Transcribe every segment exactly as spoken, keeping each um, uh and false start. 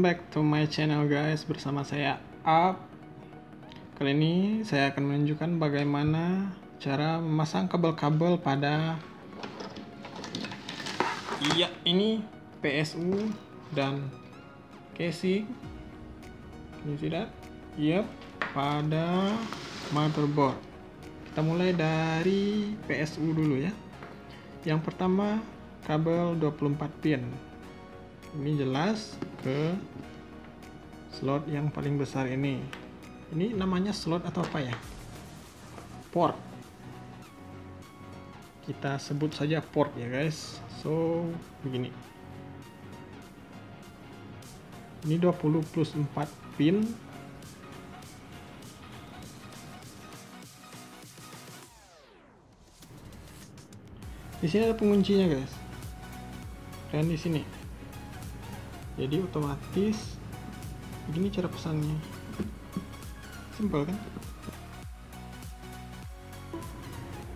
Welcome back to my channel guys, bersama saya Ap. Kali ini saya akan menunjukkan bagaimana cara memasang kabel-kabel pada iya ini P S U dan casing. Ini tidak, yep, pada motherboard. Kita mulai dari P S U dulu ya. Yang pertama kabel dua puluh empat pin. Ini jelas ke slot yang paling besar ini. Ini namanya slot atau apa ya? Port. Kita sebut saja port ya guys. So begini. Ini dua puluh plus empat pin. Di sini ada penguncinya guys. Dan di sini. Jadi otomatis begini cara pasangnya, simpel kan?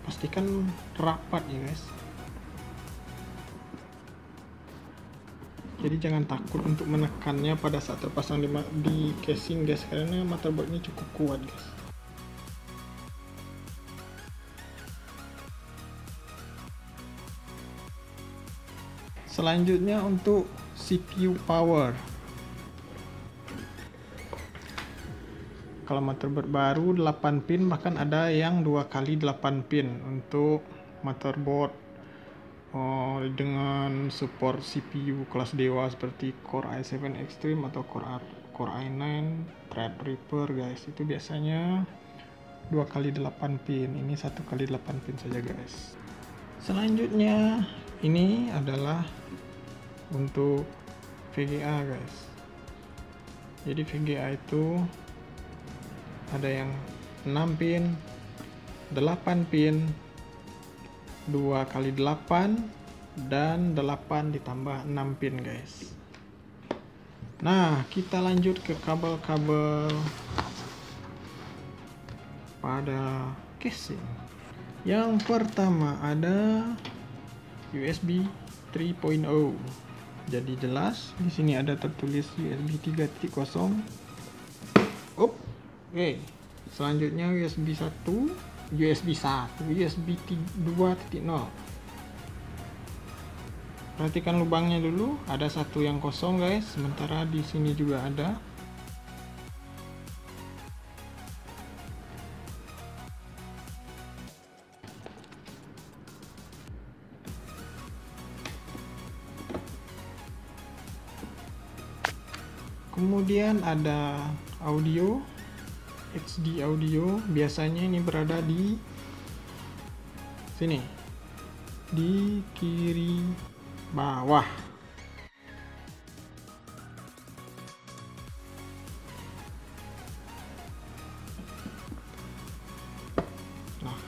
Pastikan rapat ya guys, jadi jangan takut untuk menekannya pada saat terpasang di, di casing guys, karena motherboardnya cukup kuat guys. Selanjutnya untuk C P U power. Kalau motherboard baru delapan pin, bahkan ada yang dua kali delapan pin untuk motherboard oh, dengan support C P U kelas dewa seperti Core i tujuh Extreme atau Core, Core i sembilan Threadripper guys. Itu biasanya dua kali delapan pin, ini satu kali delapan pin saja guys. Selanjutnya ini adalah untuk V G A guys. Jadi V G A itu ada yang enam pin, delapan pin, dua kali delapan, dan delapan ditambah enam pin guys. Nah, kita lanjut ke kabel-kabel pada casing. Yang pertama ada U S B tiga titik nol. Jadi jelas di sini ada tertulis U S B tiga titik nol. Up. Oke. Okay. Selanjutnya U S B satu, U S B satu, U S B dua titik nol. Perhatikan lubangnya dulu, ada satu yang kosong guys, sementara di sini juga ada. Kemudian ada audio, H D audio, biasanya ini berada di sini, di kiri bawah. Nah,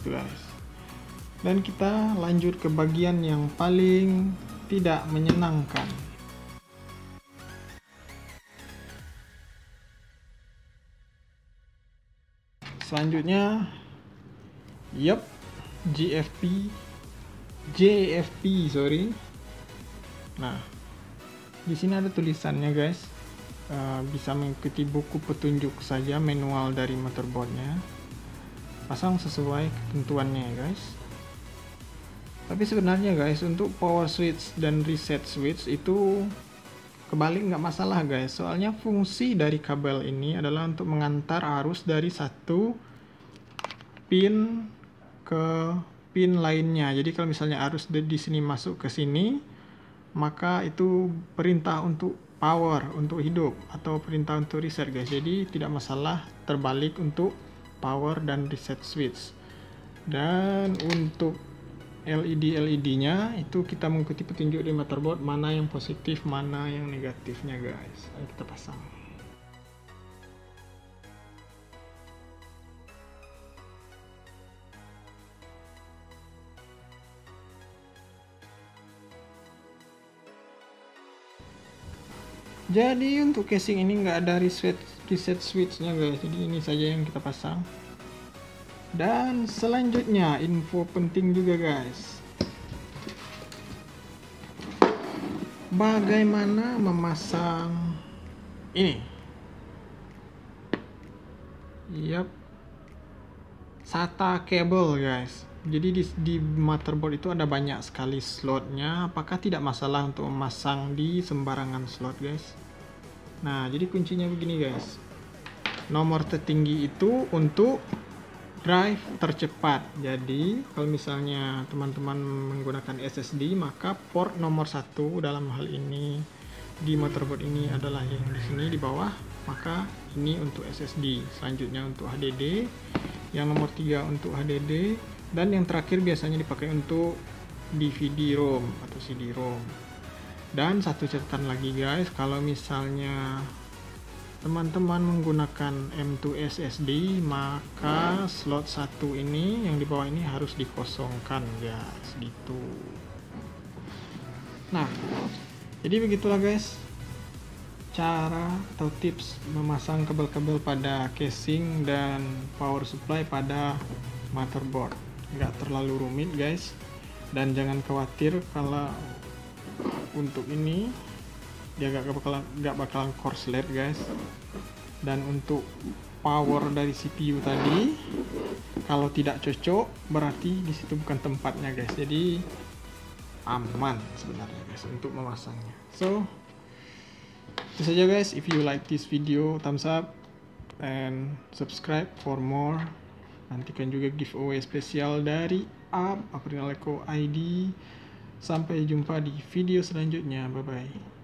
itu guys. Dan kita lanjut ke bagian yang paling tidak menyenangkan. Selanjutnya, yep, J F P, J F P sorry. Nah, di sini ada tulisannya guys. Uh, bisa mengikuti buku petunjuk saja manual dari motherboardnya. Pasang sesuai ketentuannya guys. Tapi sebenarnya guys, untuk power switch dan reset switch itu kebalik nggak masalah guys, soalnya fungsi dari kabel ini adalah untuk mengantar arus dari satu pin ke pin lainnya. Jadi kalau misalnya arus di sini masuk ke sini, maka itu perintah untuk power, untuk hidup, atau perintah untuk reset guys. Jadi tidak masalah terbalik untuk power dan reset switch. Dan untuk L E D-L E D-nya itu kita mengikuti petunjuk di motherboard, mana yang positif, mana yang negatifnya guys. Ayo kita pasang. Jadi untuk casing ini nggak ada reset, reset switch-nya guys. Jadi ini saja yang kita pasang. Dan selanjutnya info penting juga guys. Bagaimana memasang ini? Yap, SATA cable guys. Jadi di, di motherboard itu ada banyak sekali slotnya. Apakah tidak masalah untuk memasang di sembarangan slot guys? Nah, jadi kuncinya begini guys. Nomor tertinggi itu untuk drive tercepat. Jadi kalau misalnya teman-teman menggunakan S S D, maka port nomor satu dalam hal ini di motherboard ini adalah yang di sini di bawah, maka ini untuk S S D. Selanjutnya untuk H D D, yang nomor tiga untuk H D D, dan yang terakhir biasanya dipakai untuk D V D ROM atau C D ROM. Dan satu catatan lagi guys, kalau misalnya teman-teman menggunakan M dua S S D, maka slot satu ini yang di bawah ini harus dikosongkan guys, gitu. Nah, jadi begitulah guys cara atau tips memasang kabel-kabel pada casing dan power supply pada motherboard. Nggak terlalu rumit guys, dan jangan khawatir kalau untuk ini dia nggak bakalan nggak bakalan korslet guys. Dan untuk power dari C P U tadi, kalau tidak cocok berarti disitu bukan tempatnya guys, jadi aman sebenarnya guys untuk memasangnya. So itu saja guys, if you like this video, thumbs up and subscribe for more. Nantikan juga giveaway spesial dari Aprinal Eco I D. Sampai jumpa di video selanjutnya, bye bye.